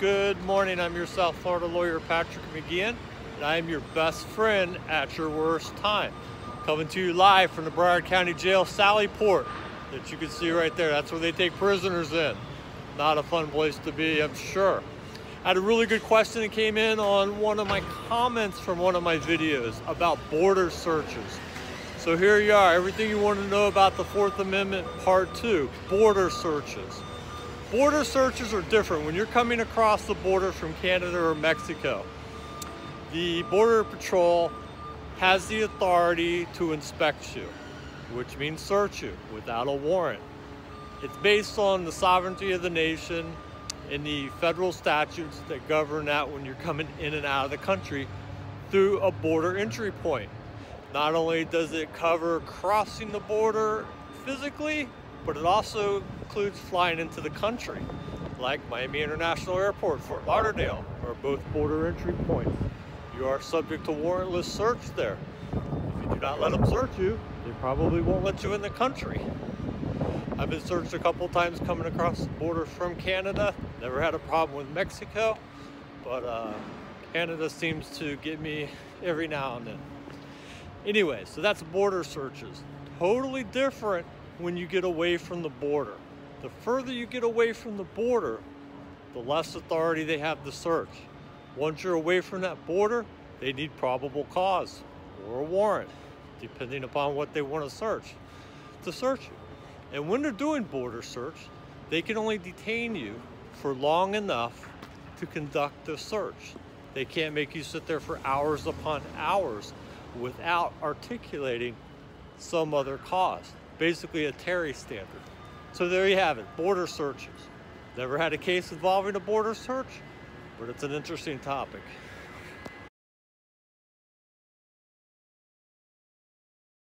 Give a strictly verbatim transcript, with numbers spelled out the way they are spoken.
Good morning, I'm your South Florida lawyer, Patrick McGeehan, and I'm your best friend at your worst time. Coming to you live from the Broward County Jail, Sallyport, that you can see right there. That's where they take prisoners in. Not a fun place to be, I'm sure. I had a really good question that came in on one of my comments from one of my videos about border searches. So here you are, everything you want to know about the Fourth Amendment, part two, border searches. Border searches are different when you're coming across the border from Canada or Mexico. The Border Patrol has the authority to inspect you, which means search you without a warrant. It's based on the sovereignty of the nation and the federal statutes that govern that when you're coming in and out of the country through a border entry point. Not only does it cover crossing the border physically, but it also includes flying into the country, like Miami International Airport, Fort Lauderdale, are both border entry points. You are subject to warrantless search there. If you do not let them search you, they probably won't let you in the country. I've been searched a couple times coming across the border from Canada. Never had a problem with Mexico, but uh, Canada seems to get me every now and then. Anyway, so that's border searches. Totally different when you get away from the border. The further you get away from the border, the less authority they have to search. Once you're away from that border, they need probable cause or a warrant, depending upon what they want to search, to search you. And when they're doing border search, they can only detain you for long enough to conduct the search. They can't make you sit there for hours upon hours without articulating some other cause. Basically a Terry standard. So there you have it, border searches. Never had a case involving a border search, but it's an interesting topic.